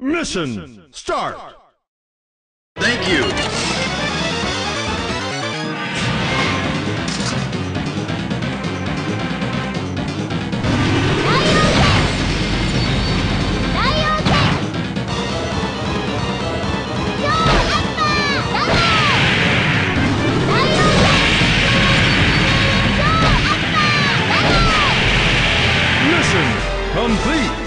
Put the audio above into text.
Mission start! Thank you! Complete!